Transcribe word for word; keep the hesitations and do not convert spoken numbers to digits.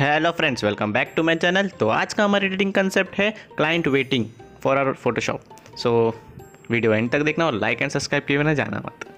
Hello friends, welcome back to my channel. तो आज का हमारा एडिटिंग कंसेप्ट है client waiting for our Photoshop. So video end तक देखना और लाइक एंड सब्सक्राइब किए बिना जाना मत।